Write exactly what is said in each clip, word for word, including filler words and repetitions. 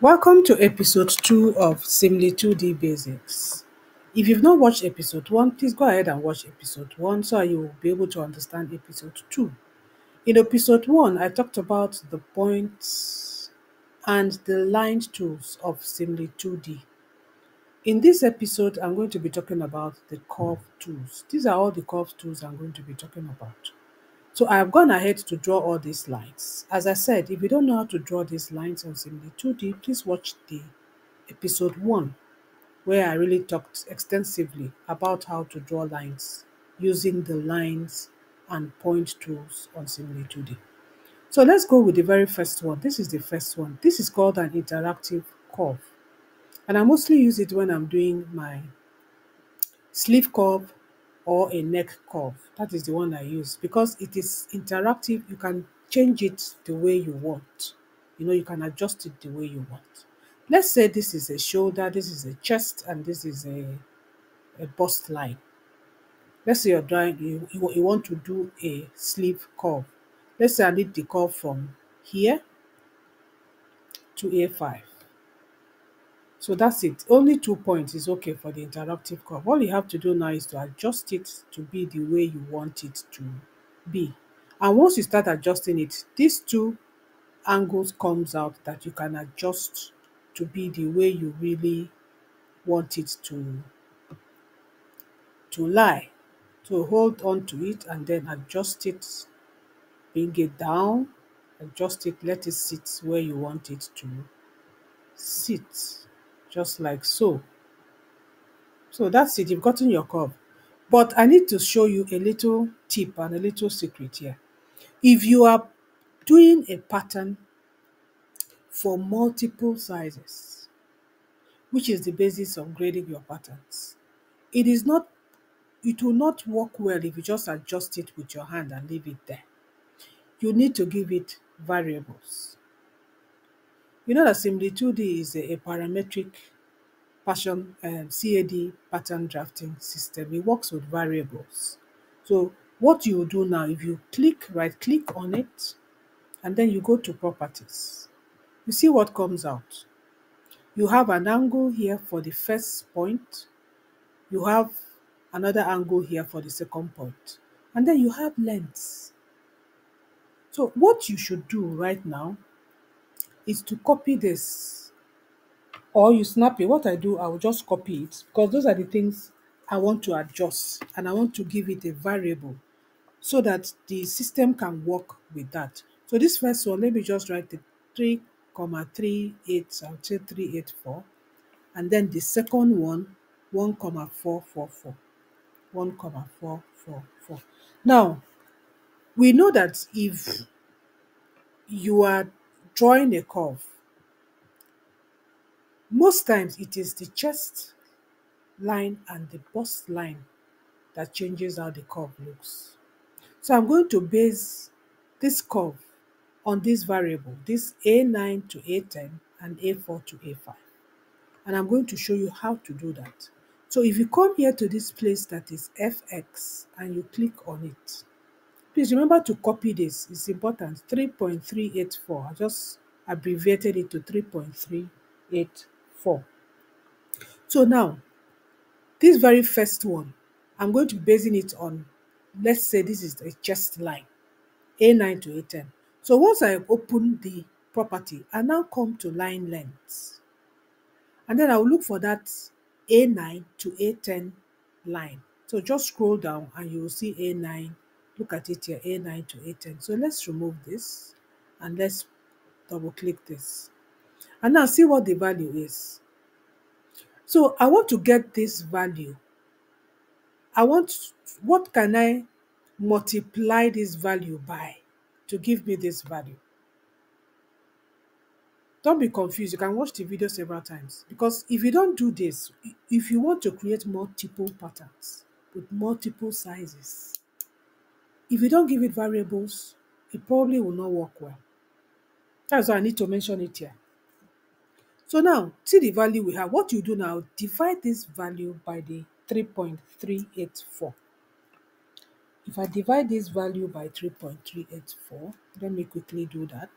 Welcome to episode two of Simli two D Basics. If you've not watched episode one, please go ahead and watch episode one so you will be able to understand episode two. In episode one, I talked about the points and the line tools of Simli two D. In this episode, I'm going to be talking about the curve tools. These are all the curve tools I'm going to be talking about. So I have gone ahead to draw all these lines. As I said, if you don't know how to draw these lines on Simli two D, please watch the episode one, where I really talked extensively about how to draw lines using the lines and point tools on Simli two D. So let's go with the very first one. This is the first one. This is called an interactive curve. And I mostly use it when I'm doing my sleeve curve or a neck curve. That is the one I use because it is interactive. You can change it the way you want. You know, you can adjust it the way you want. Let's say this is a shoulder, this is a chest, and this is a, a bust line. Let's say you're drawing, you, you, you want to do a sleeve curve. Let's say I need the curve from here to A five. So that's it. Only two points is okay for the interactive curve. All you have to do now is to adjust it to be the way you want it to be. And once you start adjusting it, these two angles comes out that you can adjust to be the way you really want it to, to lie. So hold on to it and then adjust it, bring it down, adjust it, let it sit where you want it to sit. Just like so. So that's it. You've gotten your curve. But I need to show you a little tip and a little secret here. If you are doing a pattern for multiple sizes, which is the basis of grading your patterns, it is not, it will not work well if you just adjust it with your hand and leave it there. You need to give it variables. You know that Simli two D is a, a parametric pattern, um, C A D pattern drafting system. It works with variables. So what you do now, if you click, right-click on it, and then you go to properties, you see what comes out. You have an angle here for the first point. You have another angle here for the second point. And then you have lengths. So what you should do right now is to copy this, or you snap it. What I do, I will just copy it because those are the things I want to adjust and I want to give it a variable so that the system can work with that. So this first one, let me just write the three comma three eight, I'll say three eight four, and then the second one, one comma four four four, one comma four four four. Now we know that if you are drawing a curve, most times it is the chest line and the bust line that changes how the curve looks. So I'm going to base this curve on this variable, this A nine to A ten and A four to A five. And I'm going to show you how to do that. So if you come here to this place that is F X and you click on it, please remember to copy this. It's important. three point three eight four. I just abbreviated it to three point three eight four. So now, this very first one, I'm going to be basing it on, let's say this is a chest line, A nine to A ten. So once I open the property, I now come to line length. And then I'll look for that A nine to A ten line. So just scroll down and you will see A nine. Look at it here, A nine to A ten. So let's remove this and let's double click this. And now see what the value is. So I want to get this value. I want, what can I multiply this value by to give me this value? Don't be confused. You can watch the video several times because if you don't do this, if you want to create multiple patterns with multiple sizes, if you don't give it variables, it probably will not work well. That's why I need to mention it here. So now, see the value we have. What you do now, divide this value by the three point three eight four. If I divide this value by three point three eight four, let me quickly do that.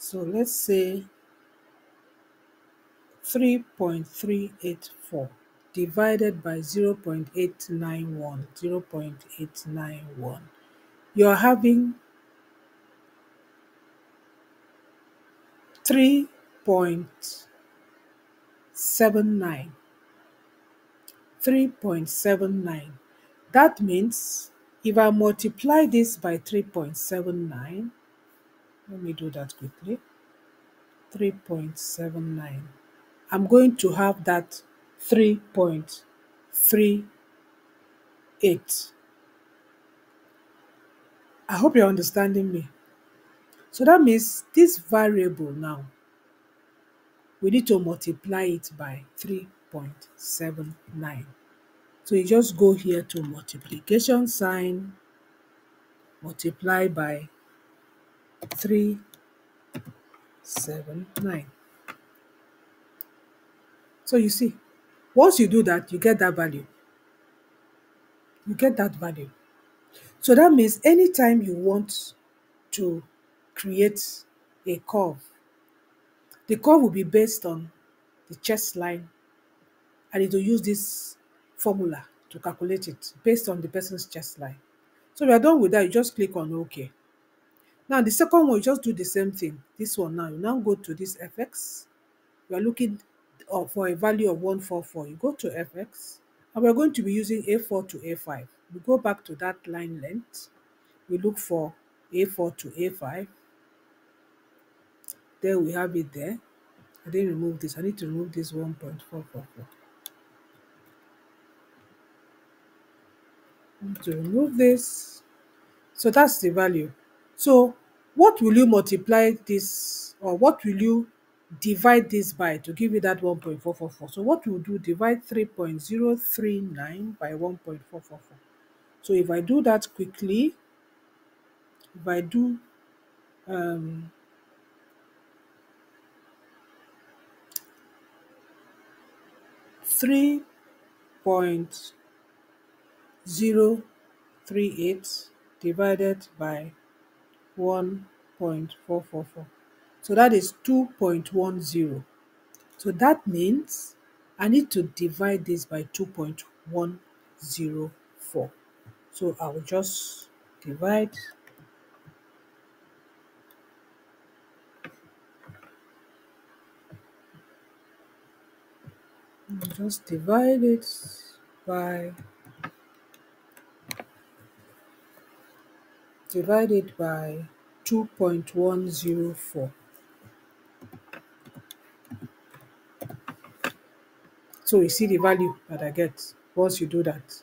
So let's say three point three eight four divided by zero point eight nine one, zero point eight nine one. You're having three point seven nine. three point seven nine. That means if I multiply this by three point seven nine, let me do that quickly, three point seven nine, I'm going to have that three point three eight. I hope you're understanding me. So that means this variable now, we need to multiply it by three point seven nine. So you just go here to multiplication sign, multiply by three point seven nine. So you see, once you do that, you get that value. You get that value. So that means anytime you want to create a curve, the curve will be based on the chest line, and it will use this formula to calculate it based on the person's chest line. So we are done with that. You just click on OK. Now the second one, you just do the same thing. This one now, you now go to this F X. You are looking for a value of one forty-four. You go to F X, and we're going to be using A four to A five. We go back to that line length. We look for A four to A five. Then we have it there. I didn't remove this. I need to remove this one point four four four. I need to remove this. So that's the value. So what will you multiply this, or what will you divide this by to give you that one point four four four? So what we'll do, divide three point zero three nine by one point four four four. So if I do that quickly, if I do um, three point zero three eight divided by one point four four four. So that is two point one zero. So that means I need to divide this by two point one zero four. So I will just divide. I'll just divide it by divided by two point one zero four. So you see the value that I get once you do that.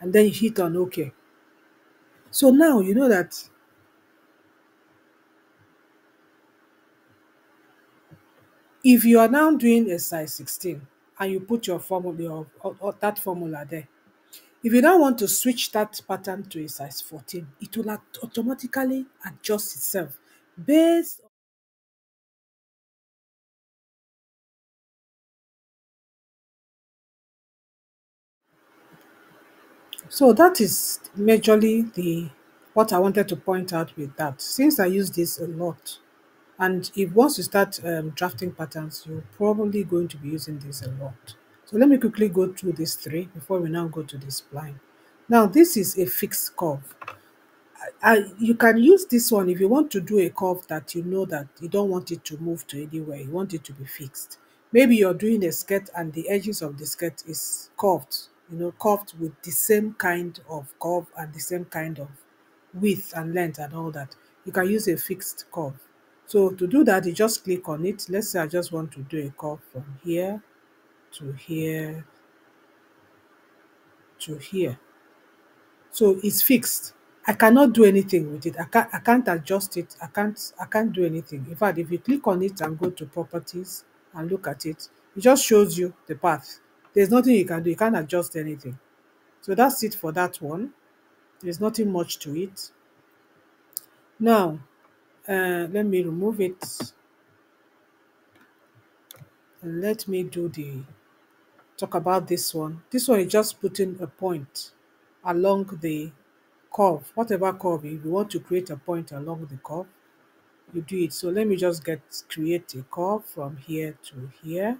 And then you hit on OK. So now you know that if you are now doing a size sixteen and you put your formula or, or, or that formula there, if you now want to switch that pattern to a size fourteen, it will automatically adjust itself based on so that is majorly the what I wanted to point out with that. Since I use this a lot, and if once you start um, drafting patterns, you're probably going to be using this a lot. So let me quickly go through these three before we now go to the spline. Now this is a fixed curve. I, I, you can use this one if you want to do a curve that you know that you don't want it to move to anywhere. You want it to be fixed. Maybe you're doing a skirt and the edges of the skirt is curved, you know, curved with the same kind of curve and the same kind of width and length and all that. You can use a fixed curve. So to do that, you just click on it. Let's say I just want to do a curve from here to here to here. So it's fixed. I cannot do anything with it. I can't I can't adjust it. I can't I can't do anything. In fact, if you click on it and go to properties and look at it, it just shows you the path. There's nothing you can do. You can't adjust anything. So that's it for that one. There's nothing much to it. Now uh, let me remove it. And let me do the talk about this one. This one is just putting a point along the curve, whatever curve. If you want to create a point along the curve, you do it. So let me just get create a curve from here to here.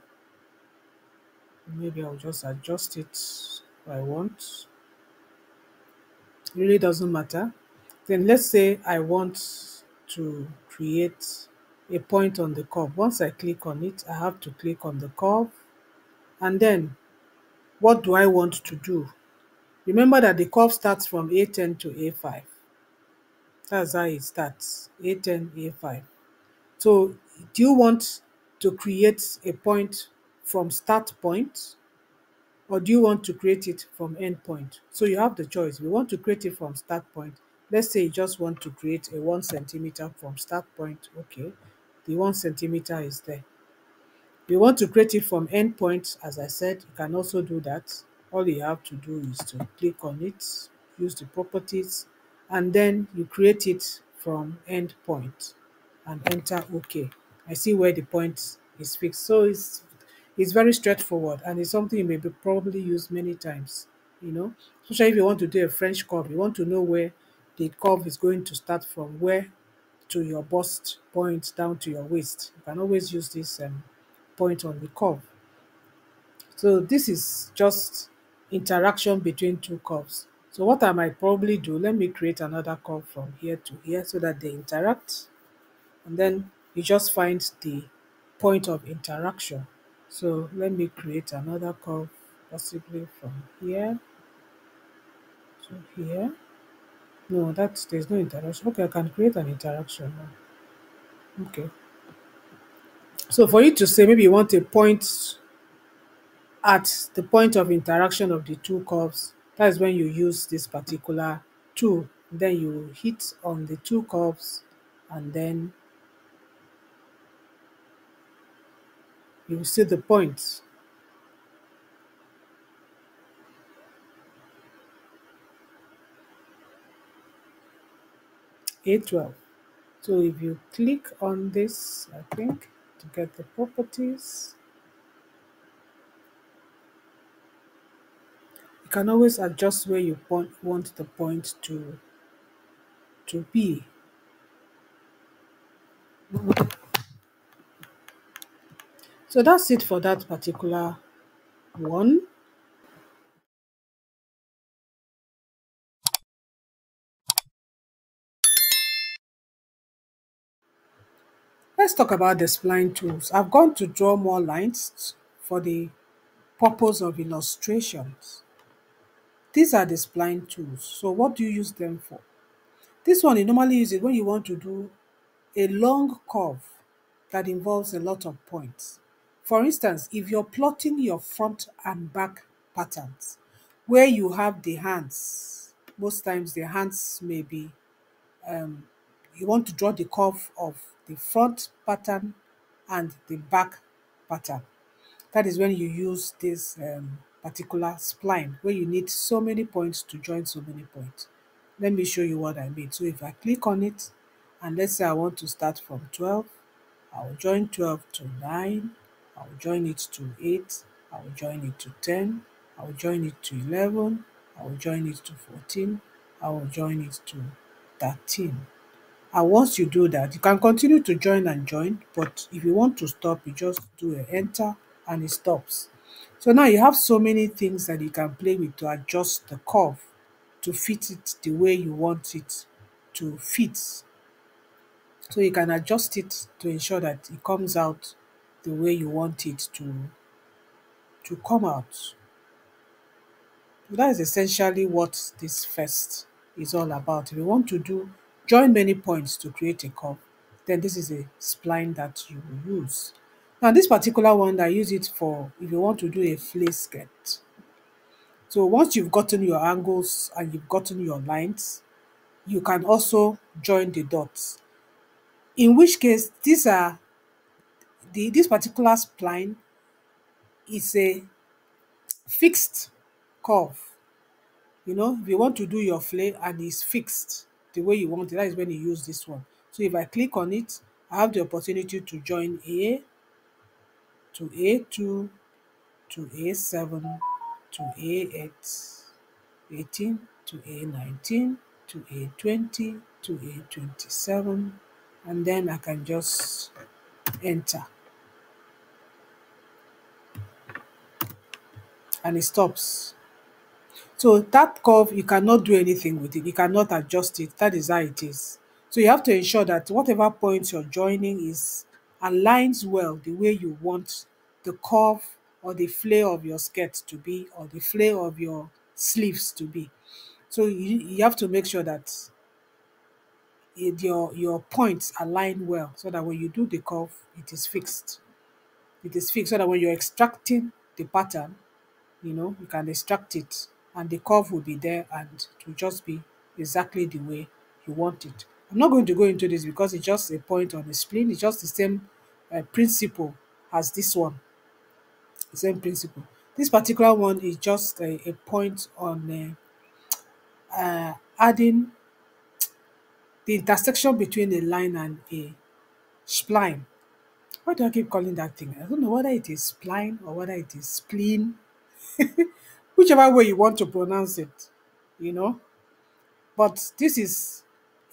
Maybe I'll just adjust it if I want. It really doesn't matter. Then let's say I want to create a point on the curve. Once I click on it, I have to click on the curve. And then what do I want to do? Remember that the curve starts from A ten to A five. That's how it starts, A ten, A five. So do you want to create a point from start point, or do you want to create it from end point? So you have the choice. We want to create it from start point. Let's say you just want to create a one centimeter from start point. Okay, the one centimeter is there. You want to create it from end point, as I said, you can also do that. All you have to do is to click on it, use the properties, and then you create it from end point and enter OK. I see where the point is fixed. So it's It's very straightforward, and it's something you may be probably used many times, you know. Especially if you want to do a French curve, you want to know where the curve is going to start from, where to your bust point down to your waist. You can always use this um, point on the curve. So this is just interaction between two curves. So what I might probably do, let me create another curve from here to here so that they interact. And then you just find the point of interaction. So let me create another curve, possibly from here to here. No, that's, there's no interaction. Okay, I can create an interaction now. Okay. So for you to say maybe you want a point at the point of interaction of the two curves, that is when you use this particular tool. Then you hit on the two curves and then you will see the points. A twelve. So if you click on this, I think, to get the properties, you can always adjust where you point, want the point to, to be. So that's it for that particular one. Let's talk about the spline tools. I've gone to draw more lines for the purpose of illustrations. These are the spline tools. So what do you use them for? This one, you normally use it when you want to do a long curve that involves a lot of points. For instance, if you're plotting your front and back patterns, where you have the hands, most times the hands may be, um, you want to draw the curve of the front pattern and the back pattern. That is when you use this um, particular spline, where you need so many points to join so many points. Let me show you what I mean. So if I click on it, and let's say I want to start from twelve, I'll join twelve to nine. I'll join it to eight, I'll join it to ten, I'll join it to eleven, I'll join it to fourteen, I'll join it to thirteen. And once you do that, you can continue to join and join, but if you want to stop, you just do an enter and it stops. So now you have so many things that you can play with to adjust the curve to fit it the way you want it to fit. So you can adjust it to ensure that it comes out the way you want it to to come out. So that is essentially what this first is all about. If you want to do join many points to create a curve, then this is a spline that you will use. Now this particular one, I use it for if you want to do a flay skirt. So once you've gotten your angles and you've gotten your lines, you can also join the dots. In which case, these are The, this particular spline is a fixed curve. You know, if you want to do your flay and it's fixed the way you want it, that is when you use this one. So if I click on it, I have the opportunity to join A to A two to A seven to A eight, eighteen to A nineteen to A twenty to A twenty-seven, and then I can just enter. And it stops. So that curve, you cannot do anything with it. You cannot adjust it. That is how it is. So you have to ensure that whatever point you're joining is aligns well the way you want the curve or the flare of your skirt to be, or the flare of your sleeves to be. So you, you have to make sure that it, your, your points align well, so that when you do the curve, it is fixed. It is fixed so that when you're extracting the pattern, you know, you can extract it and the curve will be there and it will just be exactly the way you want it. I'm not going to go into this because it's just a point on a spline. It's just the same uh, principle as this one. The same principle. This particular one is just a, a point on uh, uh, adding the intersection between a line and a spline. Why do I keep calling that thing? I don't know whether it is spline or whether it is spleen. Whichever way you want to pronounce it, you know. But this is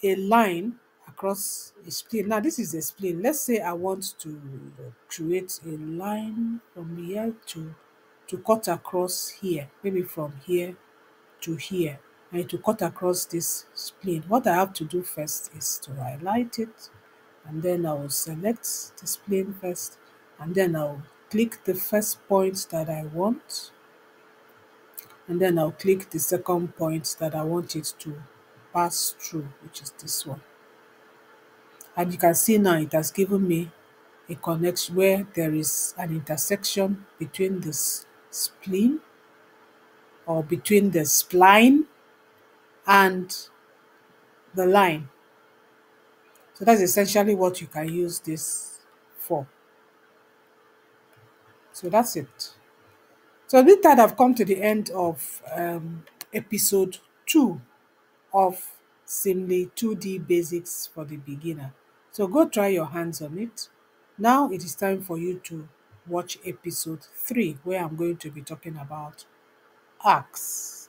a line across a spline. Now this is a spline. Let's say I want to create a line from here to to cut across here, maybe from here to here, and to cut across this spline. What I have to do first is to highlight it, and then I will select the spline first, and then I'll click the first point that I want, and then I'll click the second point that I want it to pass through, which is this one. And you can see now it has given me a connection where there is an intersection between this spline or between the spline and the line. So that's essentially what you can use this for. So that's it. So with that, I've come to the end of um, episode two of Seamly two D Basics for the Beginner. So go try your hands on it. Now it is time for you to watch episode three, where I'm going to be talking about arcs.